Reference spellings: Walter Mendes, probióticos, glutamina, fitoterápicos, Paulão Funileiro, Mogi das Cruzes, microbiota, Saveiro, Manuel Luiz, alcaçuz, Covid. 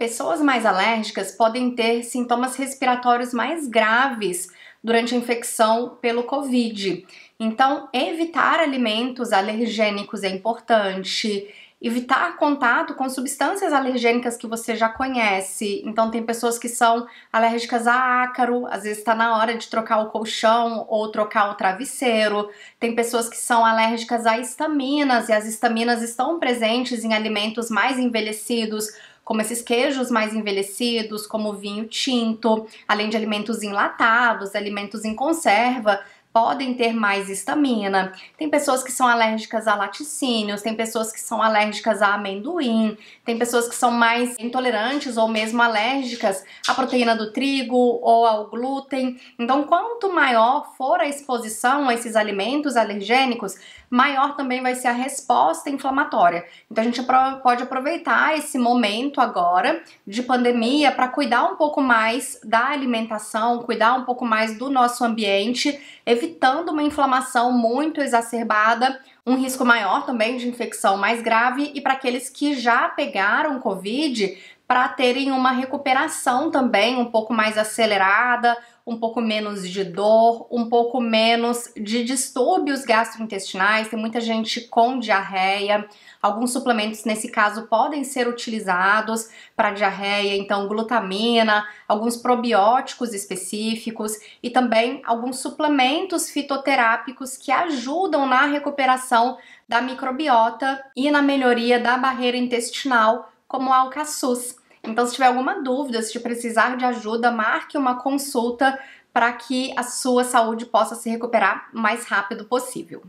Pessoas mais alérgicas podem ter sintomas respiratórios mais graves durante a infecção pelo Covid. Então, evitar alimentos alergênicos é importante, evitar contato com substâncias alergênicas que você já conhece. Então, tem pessoas que são alérgicas a ácaro, às vezes está na hora de trocar o colchão ou trocar o travesseiro. Tem pessoas que são alérgicas a estaminas, e as estaminas estão presentes em alimentos mais envelhecidos, como esses queijos mais envelhecidos, como vinho tinto, além de alimentos enlatados, alimentos em conserva, podem ter mais histamina. Tem pessoas que são alérgicas a laticínios, tem pessoas que são alérgicas a amendoim, tem pessoas que são mais intolerantes ou mesmo alérgicas à proteína do trigo ou ao glúten. Então, quanto maior for a exposição a esses alimentos alergênicos, maior também vai ser a resposta inflamatória. Então, a gente pode aproveitar esse momento agora de pandemia para cuidar um pouco mais da alimentação, cuidar um pouco mais do nosso ambiente, evitando uma inflamação muito exacerbada, um risco maior também de infecção mais grave, e para aqueles que já pegaram Covid, para terem uma recuperação também um pouco mais acelerada, um pouco menos de dor, um pouco menos de distúrbios gastrointestinais. Tem muita gente com diarreia. Alguns suplementos, nesse caso, podem ser utilizados para diarreia, então glutamina, alguns probióticos específicos e também alguns suplementos fitoterápicos que ajudam na recuperação da microbiota e na melhoria da barreira intestinal, como o alcaçuz. Então, se tiver alguma dúvida, se precisar de ajuda, marque uma consulta para que a sua saúde possa se recuperar o mais rápido possível.